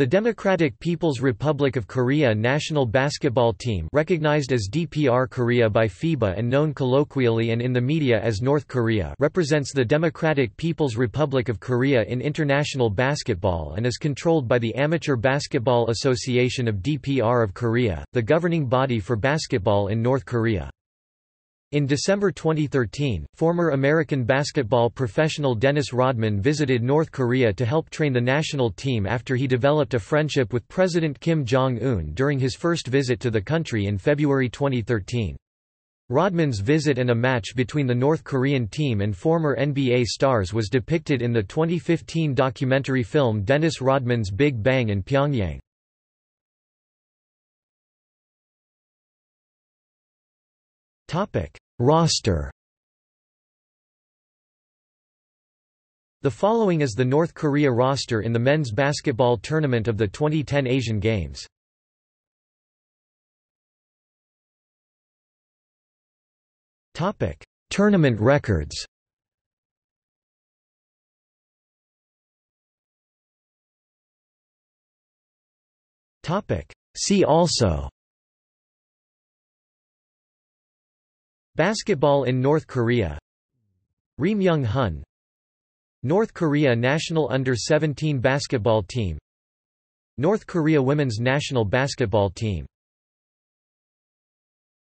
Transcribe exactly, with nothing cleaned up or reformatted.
The Democratic People's Republic of Korea national basketball team, recognized as D P R Korea by FIBA and known colloquially and in the media as North Korea, represents the Democratic People's Republic of Korea in international basketball and is controlled by the Amateur Basketball Association of D P R of Korea, the governing body for basketball in North Korea. In December twenty thirteen, former American basketball professional Dennis Rodman visited North Korea to help train the national team after he developed a friendship with President Kim Jong-un during his first visit to the country in February twenty thirteen. Rodman's visit and a match between the North Korean team and former N B A stars was depicted in the twenty fifteen documentary film Dennis Rodman's Big Bang in Pyongyang. Roster. The following is the North Korea roster in the men's basketball tournament of the twenty ten Asian Games. Tournament records. See also: Basketball in North Korea, Ri Myung Hun, North Korea national under seventeen basketball team, North Korea women's national basketball team.